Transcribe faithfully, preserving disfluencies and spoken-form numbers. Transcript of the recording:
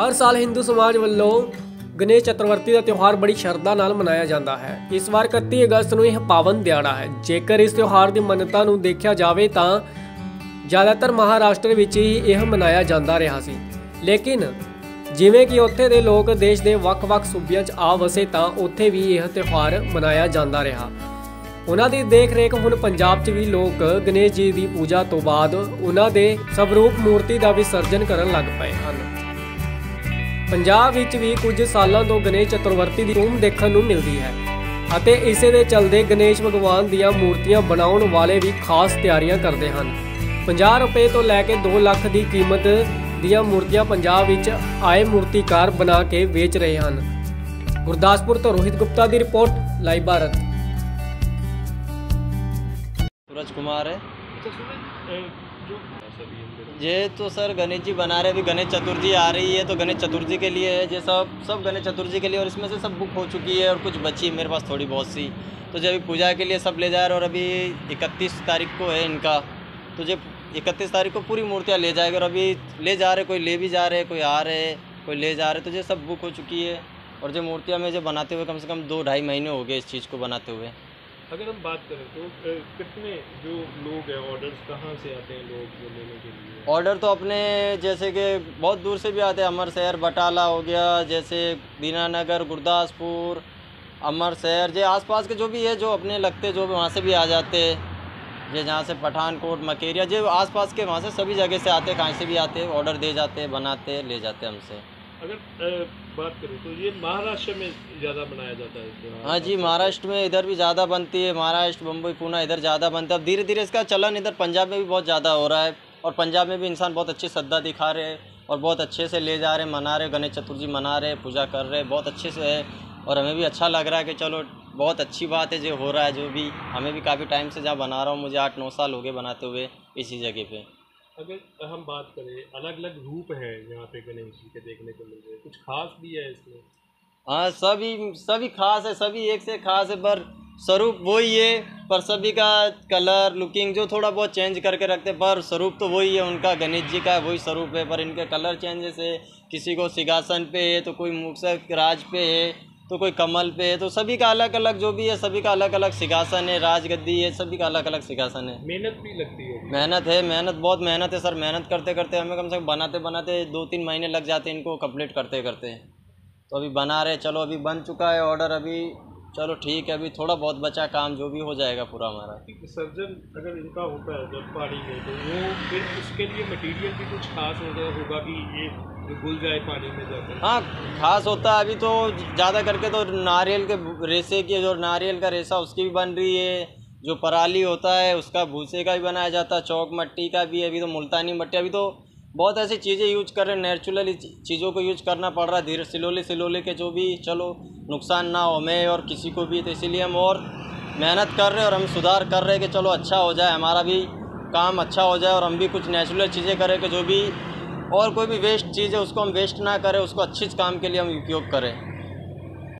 हर साल हिंदू समाज वालों गणेश चतुर्थी का त्यौहार बड़ी श्रद्धा नाल मनाया जाता है। इस बार इकत्ती अगस्त को यह पावन दिहाड़ा है। जेकर इस त्यौहार की मान्यता को देखा जाए तो ज़्यादातर महाराष्ट्र में ही यह मनाया जाता रहा है, लेकिन जिमें कि उत्थे दे लोग देश के वख-वख सूबियां च आ वसे तो उत्थे भी यह त्यौहार मनाया जाता रहा। उन्हां दी देख रेख हुण पंजाब च भी लोग गणेश जी की पूजा तो बाद उन्हां दे स्वरूप मूर्ति का विसर्जन करन लग पे हैं। पंजाब विच भी कुछ सालों तो गणेश चतुर्थी की धूम देखने को मिलती है अते इसे दे चलते गणेश भगवान दी मूर्तियां बनाउण वाले भी खास तैयारियां करते हैं। पचास रुपए तो लैके दो लाख की कीमत दियां मूर्तियां पंजाब विच आए मूर्तिकार बना के बेच रहे हैं। गुरदासपुर तो रोहित गुप्ता की रिपोर्ट, लाइव भारत। सूरज कुमार है ये तो सर गणेश जी बना रहे। अभी गणेश चतुर्थी आ रही है तो गणेश चतुर्थी के लिए है। ये सब सब गणेश चतुर्थी के लिए और इसमें से सब बुक हो चुकी है और कुछ बची है मेरे पास थोड़ी बहुत सी, तो जो अभी पूजा के लिए सब ले जा रहे और अभी इकतीस तारीख को है इनका, तो जब इकतीस तारीख को पूरी मूर्तियाँ ले जाएगी और अभी ले जा रहे, कोई ले भी जा रहे, कोई आ रहे, कोई ले जा रहे, तो ये सब बुक हो चुकी है। और जो मूर्तियाँ में जो बनाते हुए कम से कम दो ढाई महीने हो गए इस चीज़ को बनाते हुए। अगर हम बात करें तो कितने जो लोग हैं, ऑर्डर्स कहाँ से आते हैं लोग जो लेने के लिए? ऑर्डर तो अपने जैसे कि बहुत दूर से भी आते हैं, अमृतसर बटाला हो गया, जैसे दीनानगर, गुरदासपुर, अमृतसर, ये आसपास के जो भी है जो अपने लगते जो भी वहाँ से भी आ जाते हैं। ये जहाँ से पठानकोट, मकेरिया, जो आसपास के वहाँ से सभी जगह से आते, कहीं से भी आते, ऑर्डर दे जाते, बनाते, ले जाते हमसे। अगर बात करूँ तो ये महाराष्ट्र में ज़्यादा मनाया जाता है। हाँ जी, महाराष्ट्र में इधर भी ज़्यादा बनती है, महाराष्ट्र, बम्बई, पुणे इधर ज़्यादा बनता है। अब धीरे धीरे इसका चलन इधर पंजाब में भी बहुत ज़्यादा हो रहा है और पंजाब में भी इंसान बहुत अच्छी श्रद्धा दिखा रहे हैं और बहुत अच्छे से ले जा रहे, मना रहे, गणेश चतुर्थी मना रहे, पूजा कर रहे, बहुत अच्छे से है। और हमें भी अच्छा लग रहा है कि चलो बहुत अच्छी बात है जो हो रहा है। जो भी हमें भी काफ़ी टाइम से जहाँ बना रहा हूँ, मुझे आठ नौ साल हो गए बनाते हुए इसी जगह पे। अगर हम बात करें, अलग अलग रूप है यहाँ पे गणेश जी के देखने को मिल रहे हैं, कुछ खास भी है इसमें? हाँ, सभी सभी खास है, सभी एक से खास है, पर स्वरूप वही है, पर सभी का कलर लुकिंग जो थोड़ा बहुत चेंज करके रखते, पर स्वरूप तो वही है उनका, गणेश जी का वही स्वरूप है, पर इनके कलर चेंजेस है। किसी को सिंहासन पे है तो कोई मुक्सक राज पे है तो कोई कमल पे है, तो सभी का अलग अलग जो भी है, सभी का अलग अलग सिंहासन है, राजगद्दी है, सभी का अलग अलग सिंहासन है। मेहनत भी लगती है? मेहनत है, मेहनत बहुत मेहनत है सर। मेहनत करते करते हमें कम से कम बनाते बनाते दो तीन महीने लग जाते हैं इनको कंप्लीट करते करते। तो अभी बना रहे, चलो अभी बन चुका है ऑर्डर, अभी चलो ठीक है, अभी थोड़ा बहुत बचा काम, जो भी हो जाएगा पूरा हमारा। सर्जन अगर इनका होता है जब पानी में तो वो फिर उसके लिए मटेरियल भी कुछ खास होता होगा कि ये घुल जाए पानी में जाकर? हाँ, खास होता है। अभी तो ज़्यादा करके तो नारियल के रेसे की, जो नारियल का रेसा उसकी भी बन रही है, जो पराली होता है उसका भूसे का भी बनाया जाता है, चौक मट्टी का भी, अभी तो मुल्तानी मट्टी, अभी तो बहुत ऐसी चीज़ें यूज कर रहे हैं, नेचुरल चीज़ों को यूज करना पड़ रहा है धीरे सिलोले सिलोले के, जो भी चलो नुकसान ना हो हमें और किसी को भी, तो इसीलिए हम और मेहनत कर रहे हैं और हम सुधार कर रहे हैं कि चलो अच्छा हो जाए, हमारा भी काम अच्छा हो जाए और हम भी कुछ नेचुरल चीज़ें करें कि जो भी और कोई भी वेस्ट चीज़ है उसको हम वेस्ट ना करें, उसको अच्छे काम के लिए हम उपयोग करें।